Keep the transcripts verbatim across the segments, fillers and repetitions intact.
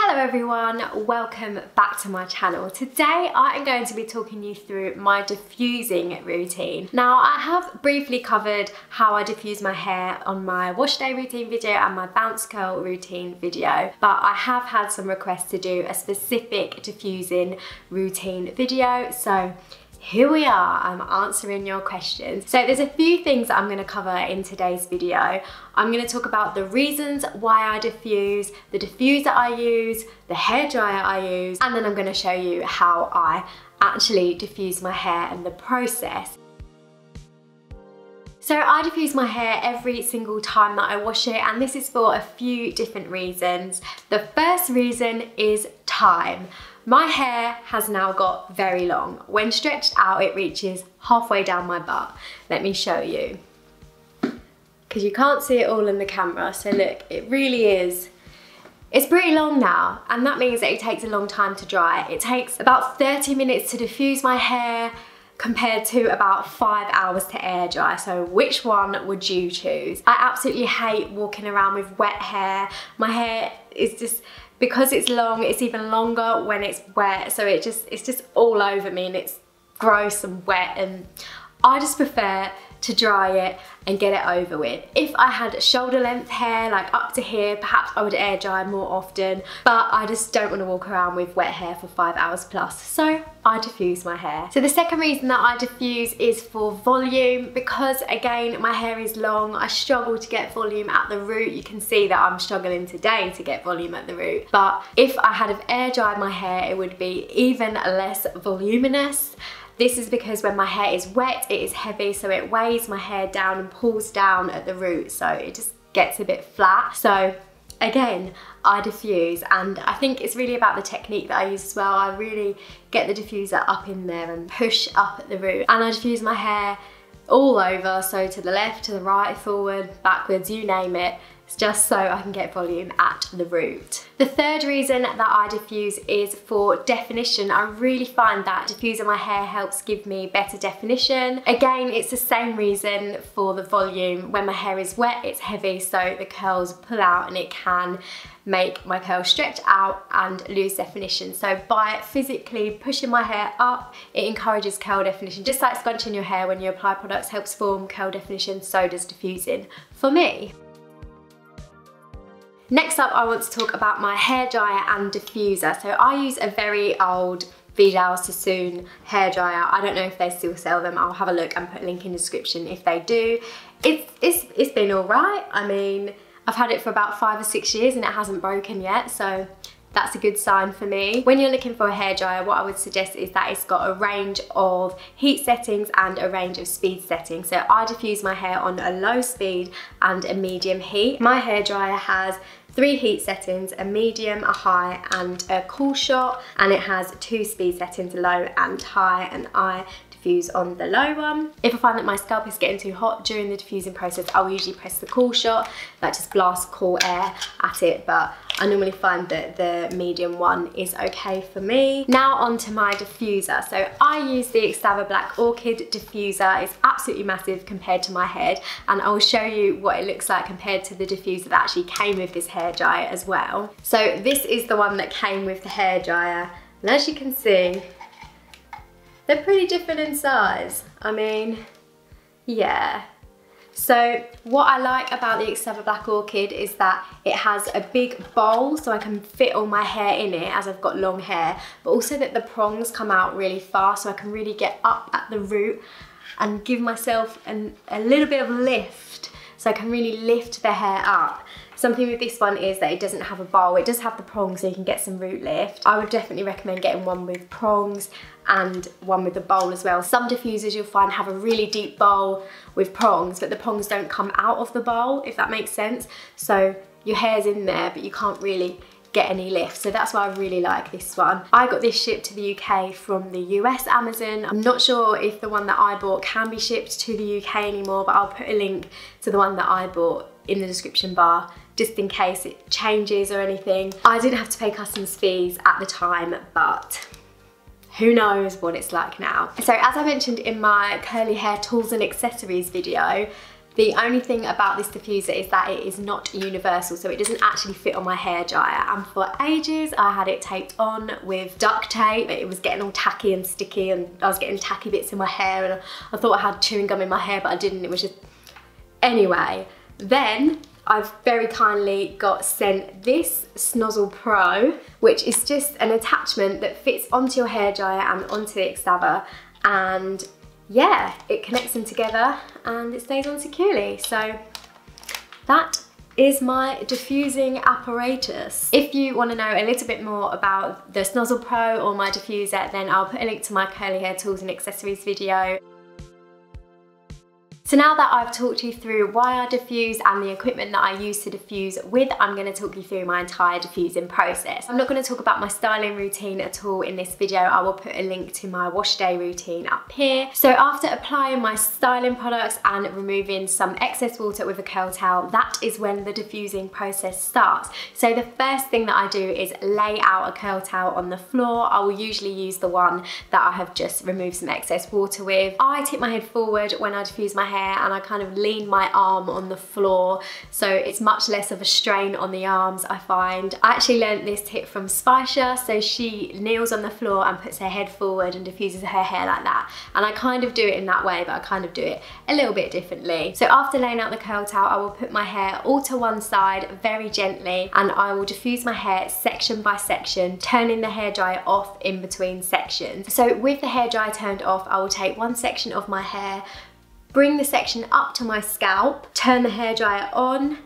Hello everyone, welcome back to my channel. Today I am going to be talking you through my diffusing routine. Now I have briefly covered how I diffuse my hair on my wash day routine video and my bounce curl routine video, but I have had some requests to do a specific diffusing routine video, so here we are, I'm answering your questions. So there's a few things that I'm going to cover in today's video. I'm going to talk about the reasons why I diffuse, the diffuser I use, the hairdryer I use, and then I'm going to show you how I actually diffuse my hair and the process. So I diffuse my hair every single time that I wash it, and this is for a few different reasons. The first reason is time. My hair has now got very long. When stretched out, it reaches halfway down my butt. Let me show you, because you can't see it all in the camera. So look, it really is, it's pretty long now, and that means that it takes a long time to dry. It takes about thirty minutes to diffuse my hair, compared to about five hours to air dry. So which one would you choose? I absolutely hate walking around with wet hair. My hair is just, because it's long, it's even longer when it's wet. So it just, it's just all over me, and it's gross and wet, and I just prefer to dry it and get it over with. If I had shoulder length hair, like up to here, perhaps I would air dry more often, but I just don't want to walk around with wet hair for five hours plus, so I diffuse my hair. So the second reason that I diffuse is for volume, because again, my hair is long, I struggle to get volume at the root. You can see that I'm struggling today to get volume at the root, but if I had air dried my hair, it would be even less voluminous. This is because when my hair is wet, it is heavy, so it weighs my hair down and pulls down at the root, so it just gets a bit flat. So again, I diffuse, and I think it's really about the technique that I use as well. I really get the diffuser up in there and push up at the root, and I diffuse my hair all over, so to the left, to the right, forward, backwards, you name it. It's just so I can get volume at the root. The third reason that I diffuse is for definition. I really find that diffusing my hair helps give me better definition. Again, it's the same reason for the volume. When my hair is wet, it's heavy, so the curls pull out, and it can make my curls stretch out and lose definition. So by physically pushing my hair up, it encourages curl definition. Just like scrunching your hair when you apply products helps form curl definition, so does diffusing for me. Next up, I want to talk about my hairdryer and diffuser. So I use a very old Vidal Sassoon hairdryer. I don't know if they still sell them. I'll have a look and put a link in the description if they do. It's, it's, it's been all right. I mean, I've had it for about five or six years and it hasn't broken yet, so that's a good sign for me. When you're looking for a hairdryer, what I would suggest is that it's got a range of heat settings and a range of speed settings. So I diffuse my hair on a low speed and a medium heat. My hairdryer has three heat settings, a medium, a high, and a cool shot, and it has two speed settings, low and high, and I diffuse on the low one. If I find that my scalp is getting too hot during the diffusing process, I'll usually press the cool shot. That just blasts cool air at it, but I normally find that the medium one is okay for me. Now onto my diffuser. So I use the Xtava Black Orchid Diffuser. It's absolutely massive compared to my head, and I'll show you what it looks like compared to the diffuser that actually came with this hairdryer as well. So this is the one that came with the hairdryer, and as you can see, they're pretty different in size. I mean, yeah. So what I like about the Xtava Black Orchid is that it has a big bowl, so I can fit all my hair in it as I've got long hair, but also that the prongs come out really fast, so I can really get up at the root and give myself an, a little bit of lift, so I can really lift the hair up. Something with this one is that it doesn't have a bowl. It does have the prongs, so you can get some root lift. I would definitely recommend getting one with prongs and one with a bowl as well. Some diffusers you'll find have a really deep bowl with prongs, but the prongs don't come out of the bowl, if that makes sense. So your hair's in there, but you can't really get any lift, so that's why I really like this one. I got this shipped to the U K from the U S Amazon. I'm not sure if the one that I bought can be shipped to the U K anymore, but I'll put a link to the one that I bought in the description bar, just in case it changes or anything. I didn't have to pay customs fees at the time, but who knows what it's like now. So as I mentioned in my curly hair tools and accessories video, The only thing about this diffuser is that it is not universal, so it doesn't actually fit on my hairdryer. And for ages, I had it taped on with duct tape. It was getting all tacky and sticky, and I was getting tacky bits in my hair, and I thought I had chewing gum in my hair, but I didn't. It was just... Anyway, then I've very kindly got sent this Snozzle Pro, which is just an attachment that fits onto your hairdryer and onto the Xtava, and yeah, it connects them together and it stays on securely. So that is my diffusing apparatus. If you want to know a little bit more about the Snozzle Pro or my diffuser, then I'll put a link to my curly hair tools and accessories video. So now that I've talked you through why I diffuse and the equipment that I use to diffuse with, I'm going to talk you through my entire diffusing process. I'm not going to talk about my styling routine at all in this video. I will put a link to my wash day routine up here. So after applying my styling products and removing some excess water with a curl towel, that is when the diffusing process starts. So the first thing that I do is lay out a curl towel on the floor. I will usually use the one that I have just removed some excess water with. I tip my head forward when I diffuse my hair, and I kind of lean my arm on the floor, so it's much less of a strain on the arms, I find. I actually learned this tip from Spisha, so she kneels on the floor and puts her head forward and diffuses her hair like that, and I kind of do it in that way, but I kind of do it a little bit differently. So after laying out the curl towel, I will put my hair all to one side very gently, and I will diffuse my hair section by section, turning the hairdryer off in between sections. So with the hairdryer turned off, I will take one section of my hair, bring the section up to my scalp, turn the hairdryer on,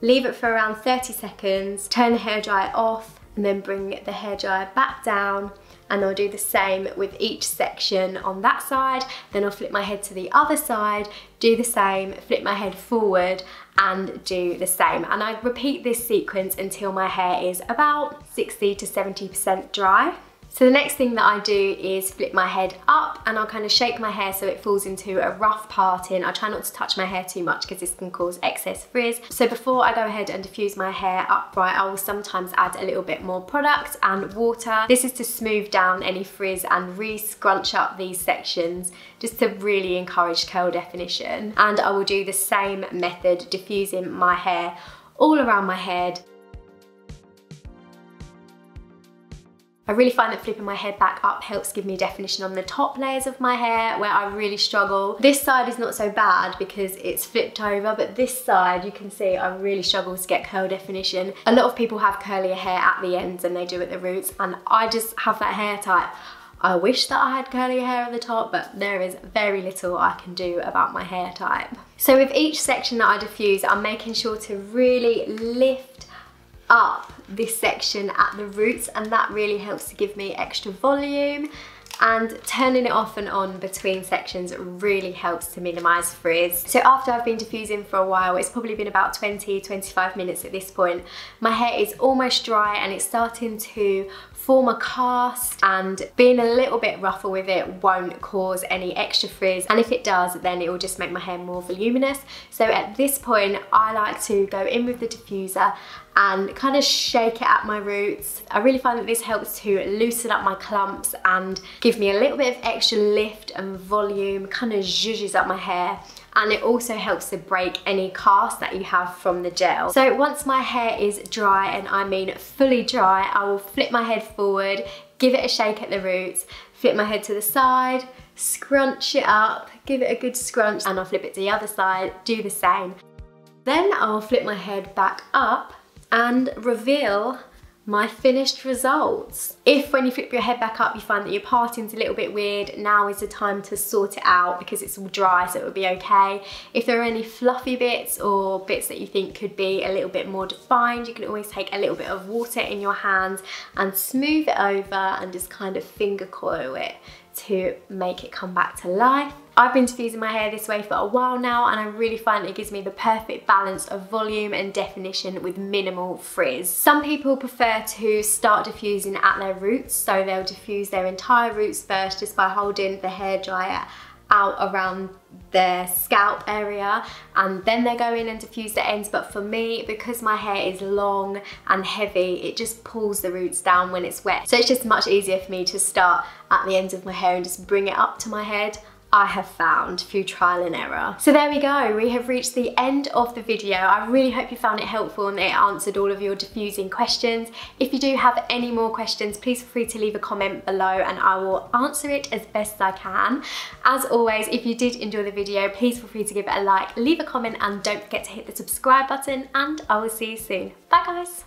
leave it for around thirty seconds, turn the hairdryer off, and then bring the hairdryer back down, and I'll do the same with each section on that side. Then I'll flip my head to the other side, do the same, flip my head forward, and do the same. And I repeat this sequence until my hair is about sixty to seventy percent dry. So the next thing that I do is flip my head up, and I'll kind of shake my hair so it falls into a rough parting. I try not to touch my hair too much because this can cause excess frizz. So before I go ahead and diffuse my hair upright, I will sometimes add a little bit more product and water. This is to smooth down any frizz and re-scrunch up these sections, just to really encourage curl definition. And I will do the same method, diffusing my hair all around my head. I really find that flipping my head back up helps give me definition on the top layers of my hair where I really struggle. This side is not so bad because it's flipped over, but this side, you can see I really struggle to get curl definition. A lot of people have curlier hair at the ends than they do at the roots, and I just have that hair type. I wish that I had curly hair at the top, but there is very little I can do about my hair type. So with each section that I diffuse, I'm making sure to really lift up this section at the roots, and that really helps to give me extra volume, and turning it off and on between sections really helps to minimise frizz. So after I've been diffusing for a while, it's probably been about twenty to twenty-five minutes at this point, my hair is almost dry and it's starting to form a cast, and being a little bit rougher with it won't cause any extra frizz, and if it does, then it will just make my hair more voluminous. So at this point, I like to go in with the diffuser and kind of shake it at my roots. I really find that this helps to loosen up my clumps and give me a little bit of extra lift and volume, kind of zhuzhes up my hair, and it also helps to break any cast that you have from the gel. So once my hair is dry, and I mean fully dry, I will flip my head forward, give it a shake at the roots, flip my head to the side, scrunch it up, give it a good scrunch, and I'll flip it to the other side, do the same. Then I'll flip my head back up and reveal my finished results. If when you flip your head back up you find that your parting's a little bit weird, now is the time to sort it out because it's all dry, so it will be okay. If there are any fluffy bits or bits that you think could be a little bit more defined, you can always take a little bit of water in your hands and smooth it over and just kind of finger coil it to make it come back to life. I've been diffusing my hair this way for a while now, and I really find that it gives me the perfect balance of volume and definition with minimal frizz. Some people prefer to start diffusing at their roots, so they'll diffuse their entire roots first just by holding the hairdryer out around their scalp area, and then they go in and diffuse the ends. But for me, because my hair is long and heavy, it just pulls the roots down when it's wet, so it's just much easier for me to start at the ends of my hair and just bring it up to my head I have found through trial and error. So there we go, we have reached the end of the video. I really hope you found it helpful and that it answered all of your diffusing questions. If you do have any more questions, please feel free to leave a comment below and I will answer it as best as I can. As always, if you did enjoy the video, please feel free to give it a like, leave a comment, and don't forget to hit the subscribe button, and I will see you soon. Bye guys.